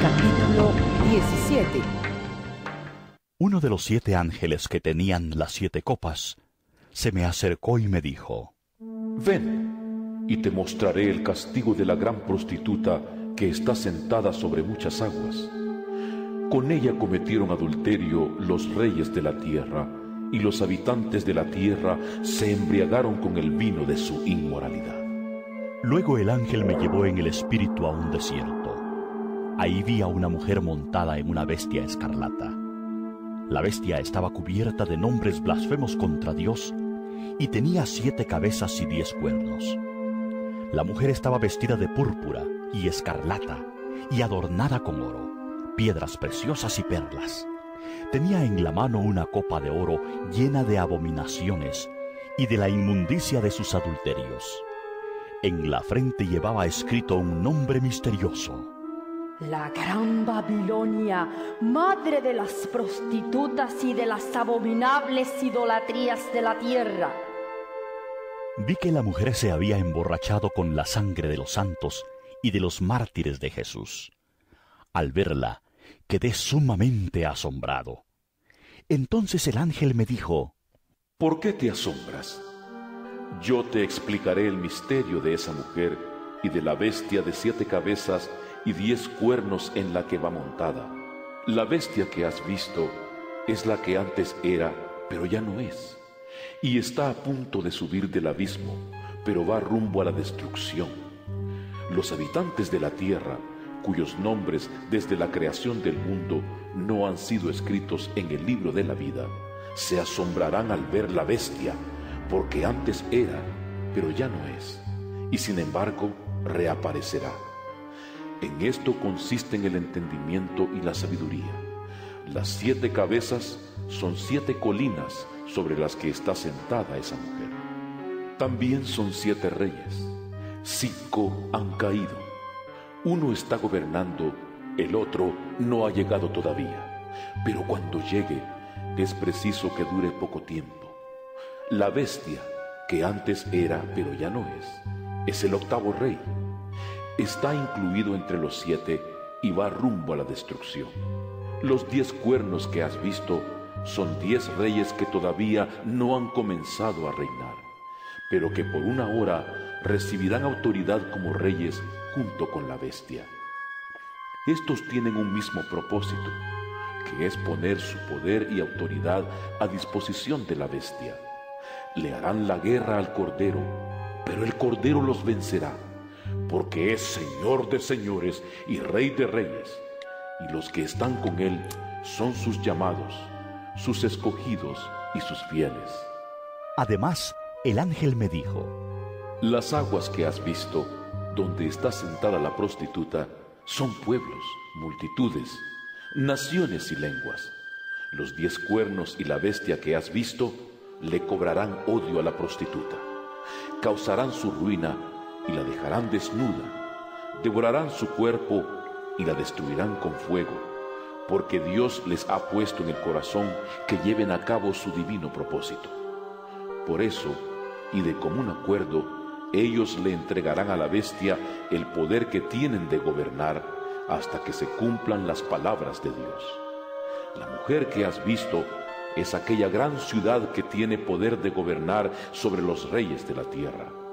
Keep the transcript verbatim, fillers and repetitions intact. capítulo diecisiete. Uno de los siete ángeles que tenían las siete copas se me acercó y me dijo: Ven, y te mostraré el castigo de la gran prostituta que está sentada sobre muchas aguas. Con ella cometieron adulterio los reyes de la tierra, y los habitantes de la tierra se embriagaron con el vino de su inmoralidad. Luego el ángel me llevó en el espíritu a un desierto. Ahí vi a una mujer montada en una bestia escarlata. La bestia estaba cubierta de nombres blasfemos contra Dios y tenía siete cabezas y diez cuernos. La mujer estaba vestida de púrpura y escarlata y adornada con oro, piedras preciosas y perlas. Tenía en la mano una copa de oro llena de abominaciones y de la inmundicia de sus adulterios. En la frente llevaba escrito un nombre misterioso: La Gran Babilonia, madre de las prostitutas y de las abominables idolatrías de la tierra. Vi que la mujer se había emborrachado con la sangre de los santos y de los mártires de Jesús. Al verla, quedé sumamente asombrado. Entonces el ángel me dijo: ¿Por qué te asombras? Yo te explicaré el misterio de esa mujer y de la bestia de siete cabezas y diez cuernos en la que va montada. La bestia que has visto es la que antes era, pero ya no es, y está a punto de subir del abismo, pero va rumbo a la destrucción. Los habitantes de la tierra, cuyos nombres desde la creación del mundo no han sido escritos en el libro de la vida, se asombrarán al ver la bestia, porque antes era, pero ya no es, y sin embargo reaparecerá. En esto consisten el entendimiento y la sabiduría. Las siete cabezas son siete colinas sobre las que está sentada esa mujer. También son siete reyes. Cinco han caído. Uno está gobernando, el otro no ha llegado todavía. Pero cuando llegue, es preciso que dure poco tiempo. La bestia, que antes era, pero ya no es, es el octavo rey. Está incluido entre los siete y va rumbo a la destrucción. Los diez cuernos que has visto son diez reyes que todavía no han comenzado a reinar, pero que por una hora recibirán autoridad como reyes junto con la bestia. Estos tienen un mismo propósito, que es poner su poder y autoridad a disposición de la bestia. Le harán la guerra al Cordero, pero el Cordero los vencerá, porque es Señor de señores y Rey de reyes, y los que están con él son sus llamados, sus escogidos y sus fieles. Además, el ángel me dijo: Las aguas que has visto, donde está sentada la prostituta, son pueblos, multitudes, naciones y lenguas. Los diez cuernos y la bestia que has visto le cobrarán odio a la prostituta, causarán su ruina y la dejarán desnuda, devorarán su cuerpo y la destruirán con fuego, porque Dios les ha puesto en el corazón que lleven a cabo su divino propósito. Por eso, y de común acuerdo, ellos le entregarán a la bestia el poder que tienen de gobernar hasta que se cumplan las palabras de Dios. La mujer que has visto es aquella gran ciudad que tiene poder de gobernar sobre los reyes de la tierra.